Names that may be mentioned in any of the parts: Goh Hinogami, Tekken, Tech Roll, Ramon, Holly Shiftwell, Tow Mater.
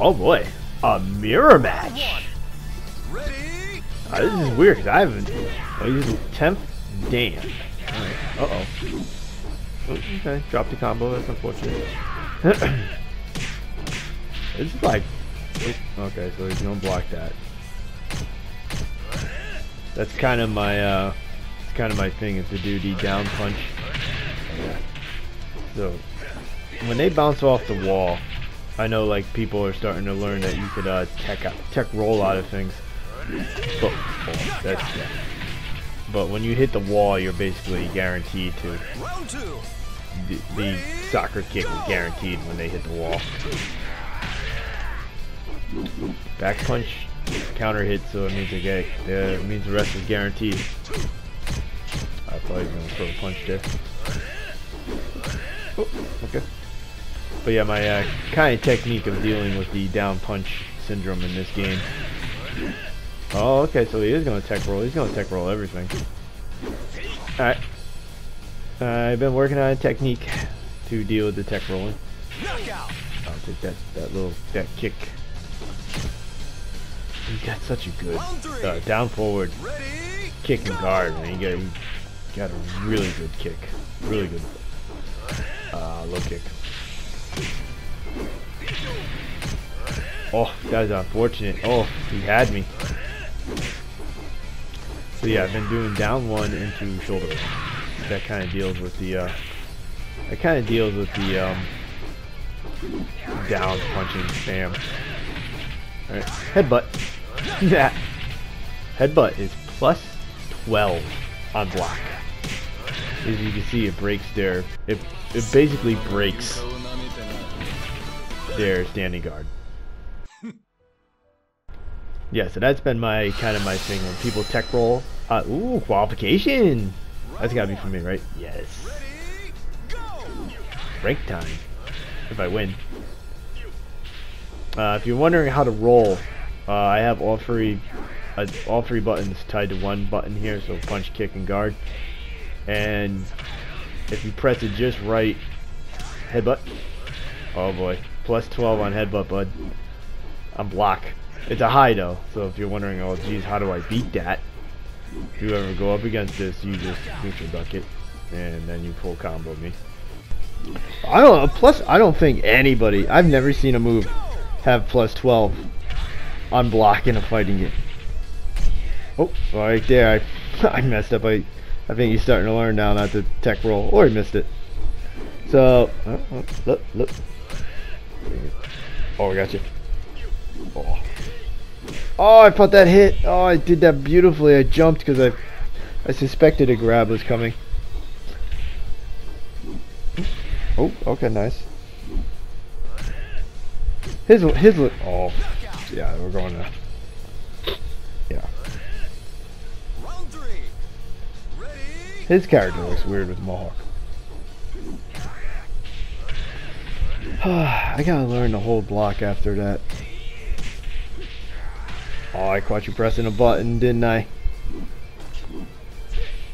Oh boy, a mirror match! This is weird because I haven't. Oh, he's in 10th? Damn. Alright. Uh oh. Okay, dropped the combo, that's unfortunate. It's like. Okay, so he's gonna block that. That's kind of my, it's kind of my thing is to do the down punch. So, when they bounce off the wall, I know like people are starting to learn that you could tech roll out of things, but, oh, that's, yeah. But when you hit the wall, you're basically guaranteed to. The soccer kick is guaranteed when they hit the wall. Back punch, counter hit, so it means okay. It means the rest is guaranteed. I thought he was gonna throw a punch there. Oh, okay. But yeah, my kind of technique of dealing with the down punch syndrome in this game. Oh, okay, so he is going to tech roll. He's going to tech roll everything. Alright. I've been working on a technique to deal with the tech rolling. I'll take that kick. He's got such a good down forward kick and guard, man. He got a really good kick. Really good low kick. Oh, that is unfortunate. Oh, he had me. So yeah, I've been doing down one into shoulder. That kind of deals with the down punching spam. Alright, headbutt. Yeah. Headbutt is +12 on block. As you can see, it breaks there. It basically breaks their standing guard. Yeah, so that's been my my thing when people tech roll. Ooh, qualification. That's gotta be for me, right? Yes. Rank time. If I win. If you're wondering how to roll, I have all three buttons tied to one button here, so punch, kick, and guard. And if you press it just right, headbutt. Oh boy, +12 on headbutt, bud. On block. It's a high though, so if you're wondering, oh geez, how do I beat that? If you ever go up against this, you just neutral duck it, and then you full combo me. I don't know, plus I don't think anybody, I've never seen a move have +12 on block in a fighting game. Oh, right there, I messed up. I think he's starting to learn now not to tech roll, or he missed it. So, look. Oh, I got you. Oh. Oh, I felt that hit. Oh, I did that beautifully. I jumped because I suspected a grab was coming. Oh, okay, nice. His oh, yeah, we're going to. Yeah. His character looks weird with Mohawk. I gotta learn to hold block after that. Oh, I caught you pressing a button, didn't I?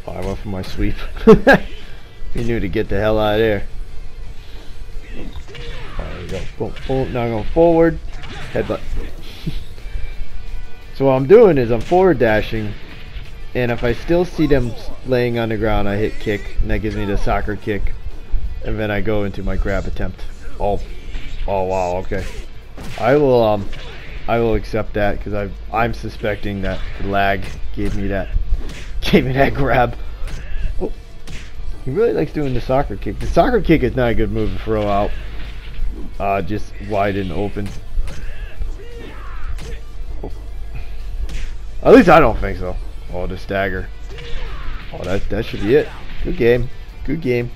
Oh, I went for my sweep. You knew to get the hell out of there. Oh, there we go. Boom, boom. Now I'm going forward. Headbutt. So what I'm doing is I'm forward dashing, and if I still see them laying on the ground, I hit kick, and that gives me the soccer kick, and then I go into my grab attempt. Oh wow, okay. I will accept that, because I'm suspecting that the lag gave me that grab. Oh, he really likes doing the soccer kick. The soccer kick is not a good move to throw out, just wide and open. Oh. At least I don't think so. Oh, the stagger. Oh, that should be it. Good game. Good game.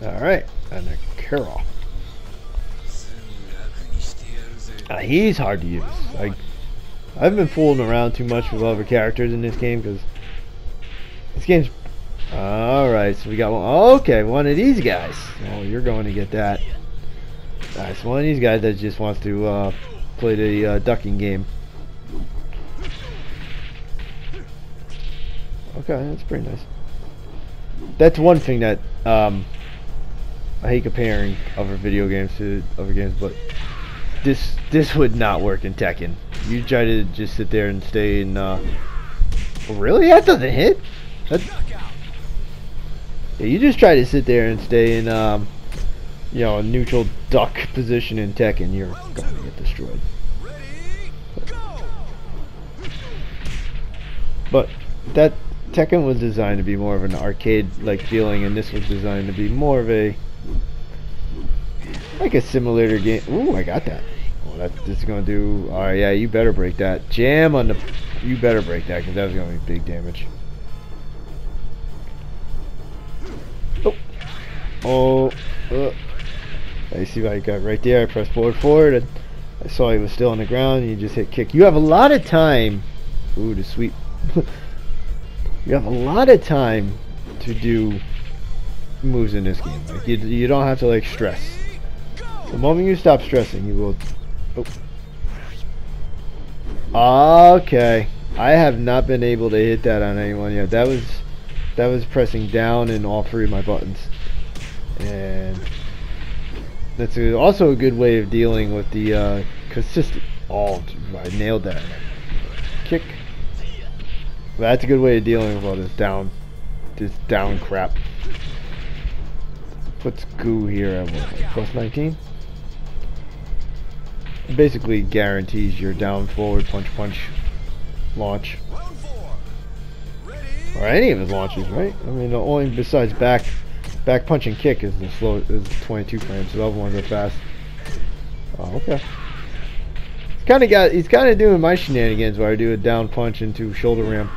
Alright, and a Carol. He's hard to use. I've been fooling around too much with other characters in this game, because this game's... Alright, so we got one. Okay, one of these guys. Oh, you're going to get that. Alright, so one of these guys that just wants to play the ducking game. Okay, that's pretty nice. That's one thing that... I hate comparing other video games to other games, but this would not work in Tekken. You try to just sit there and stay in. Really, that doesn't hit. Yeah, you just try to sit there and stay in, you know, a neutral duck position in Tekken. You're going to get destroyed. But that Tekken was designed to be more of an arcade-like feeling, and this was designed to be more of a like a simulator game. Ooh, I got that. Oh, that's just gonna do. All right, yeah, you better break that jam on the. You better break that, because that was gonna be big damage. Oh, I see what I got right there. I pressed forward, and I saw he was still on the ground. And you just hit kick. You have a lot of time. Ooh, the sweep. You have a lot of time to do moves in this game. Like you don't have to like stress. The moment you stop stressing, you will. Oh. Okay, I have not been able to hit that on anyone yet. That was pressing down in all three of my buttons, and that's also a good way of dealing with the consistent. Oh, I nailed that kick. That's a good way of dealing with all this down crap. What's goo here at like plus 19? It basically guarantees your down forward punch launch. Or any of his launches, right? I mean, the only besides back punch and kick is the slow is the 22 frames, so the other ones are fast. Oh, okay. He's kinda doing my shenanigans where I do a down punch into shoulder ram.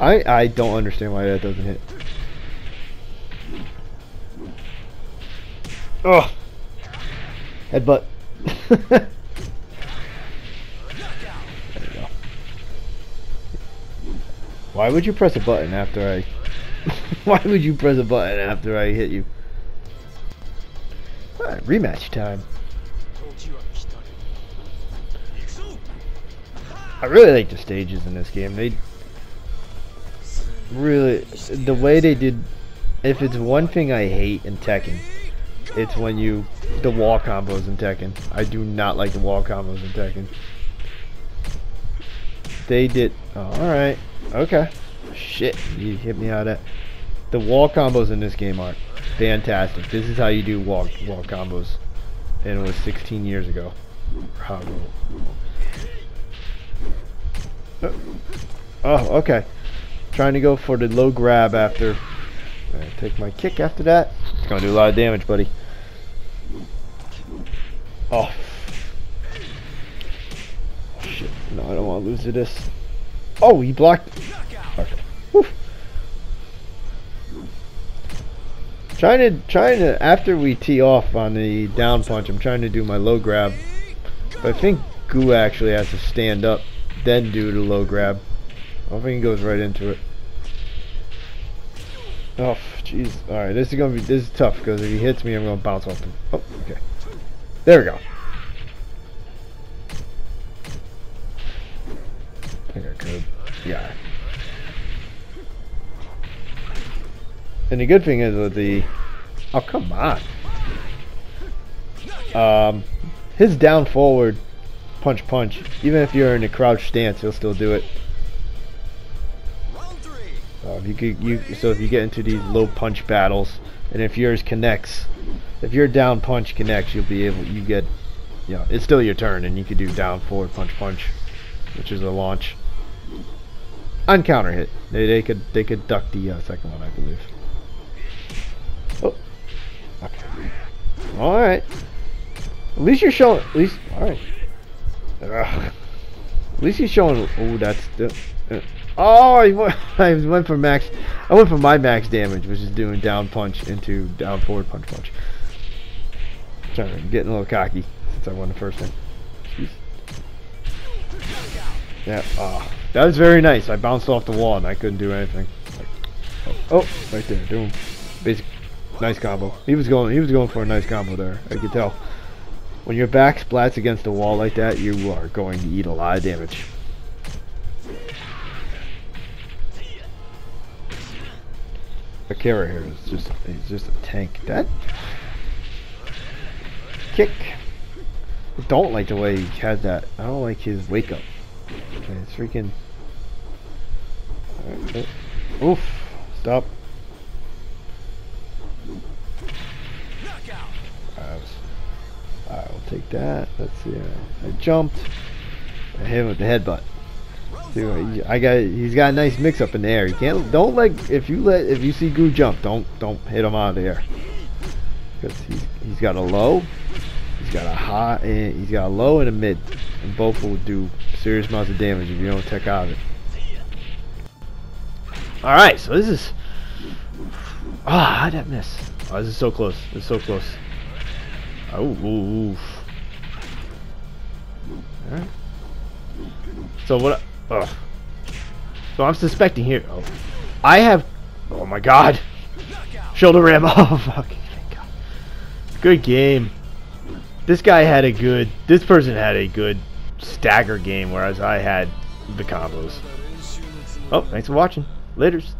I don't understand why that doesn't hit. Ugh. Headbutt. There you go. Why would you press a button after I why would you press a button after I hit you? Alright, rematch time. I really like the stages in this game. They really, the way they did, if it's one thing I hate in Tekken, it's when the wall combos in Tekken. I do not like the wall combos in Tekken. They did, alright, okay. Shit, you hit me out of that. The wall combos in this game are fantastic. This is how you do wall combos. And it was 16 years ago. Oh, okay. Trying to go for the low grab after. Take my kick after that. It's gonna do a lot of damage, buddy. Oh. Shit. No, I don't want to lose to this. Oh, he blocked. Okay. Whew. Trying to. After we tee off on the down punch, I'm trying to do my low grab. But I think Goh actually has to stand up, then do the low grab. I don't think he goes right into it. Oh, jeez. Alright, this is tough, because if he hits me, I'm going to bounce off him. Oh, okay. There we go. I think I could. Yeah. And the good thing is that the... Oh, come on. His down forward punch, even if you're in a crouch stance, he'll still do it. So if you get into these low punch battles, and if yours connects, if your down punch connects, you'll be able, it's still your turn, and you can do down forward punch, which is a launch. On counter hit, they could duck the second one, I believe. Oh, okay. All right. At least you're showing. At least, all right. At least he's showing. Oh, that's the. Oh, I went for max. I went for my max damage, which is doing down punch into down forward punch. Sorry, I'm getting a little cocky since I won the first one. Jeez. Yeah. Oh, that was very nice. I bounced off the wall and I couldn't do anything. Oh, right there. Doing basic. Nice combo. He was going for a nice combo there. I could tell. When your back splats against the wall like that, you are going to eat a lot of damage. Akira here is just a tank. That kick. I don't like the way he had that. I don't like his wake up. Okay, it's freaking. All right. Oof! Stop. I'll take that. Let's see. I jumped. I hit him with the headbutt. Dude, he's got a nice mix-up in the air. You can't. Don't like. If you see Goo jump, don't hit him out of the air. Because he's got a low. He's got a high. And he's got a low and a mid. And both will do serious amounts of damage if you don't tech out of it. All right. So this is. Ah, how'd that miss? Oh, this is so close. It's so close. Oh, oof. Alright. So what? So I'm suspecting here. Oh, I have. Oh my God! Shoulder ram. Oh fuck! Thank God. Good game. This guy had a good. This person had a good stagger game, whereas I had the combos. Oh, thanks for watching. Laters.